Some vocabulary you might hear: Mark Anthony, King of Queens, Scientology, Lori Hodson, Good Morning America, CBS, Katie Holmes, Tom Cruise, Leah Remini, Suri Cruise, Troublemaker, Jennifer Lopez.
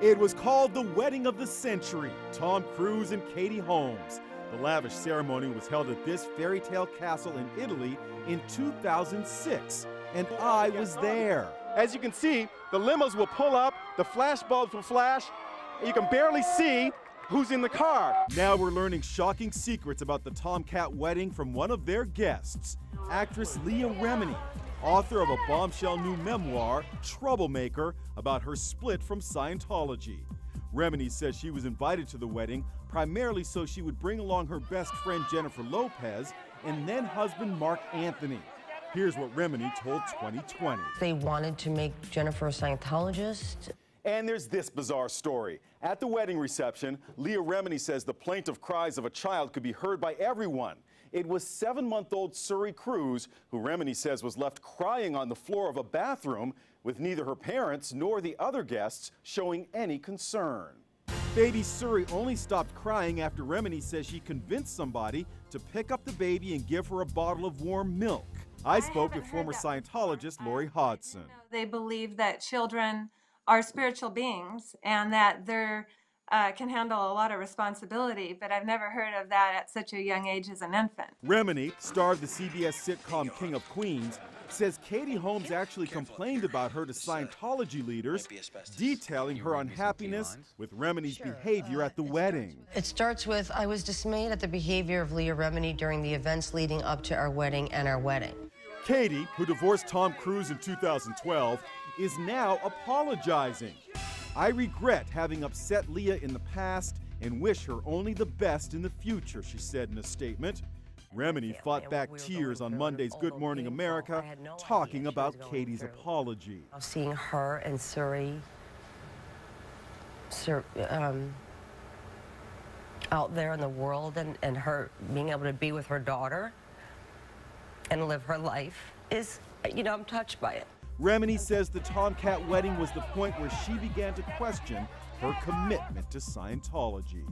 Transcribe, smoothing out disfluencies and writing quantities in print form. It was called the wedding of the century, Tom Cruise and Katie Holmes. The lavish ceremony was held at this fairy tale castle in Italy in 2006, and I was there. As you can see, the limos will pull up, the flash bulbs will flash, and you can barely see who's in the car. Now we're learning shocking secrets about the Tomcat wedding from one of their guests, actress Leah Remini, author of a bombshell new memoir, Troublemaker, about her split from Scientology. Remini says she was invited to the wedding primarily so she would bring along her best friend Jennifer Lopez and then husband Mark Anthony. Here's what Remini told 2020. They wanted to make Jennifer a Scientologist. And there's this bizarre story. At the wedding reception, Leah Remini says the plaintive cries of a child could be heard by everyone. It was 7-month-old Suri Cruise, who Remini says was left crying on the floor of a bathroom with neither her parents nor the other guests showing any concern. Baby Suri only stopped crying after Remini says she convinced somebody to pick up the baby and give her a bottle of warm milk. I spoke with former Scientologist Lori Hodson. They believe that children are spiritual beings and that they're can handle a lot of responsibility, but I've never heard of that at such a young age as an infant. Remini, star of the CBS sitcom King of Queens, says Katie Holmes actually complained about her to Scientology leaders, detailing her unhappiness with Remini's behavior at the wedding. It starts with, I was dismayed at the behavior of Leah Remini during the events leading up to our wedding and our wedding. Katie, who divorced Tom Cruise in 2012, is now apologizing. I regret having upset Leah in the past and wish her only the best in the future, she said in a statement. Remini fought back tears on Monday's Good Morning America, talking about Katie's apology. Seeing her and Suri out there in the world and her being able to be with her daughter and live her life is, you know, I'm touched by it. Remini says the Tomcat wedding was the point where she began to question her commitment to Scientology.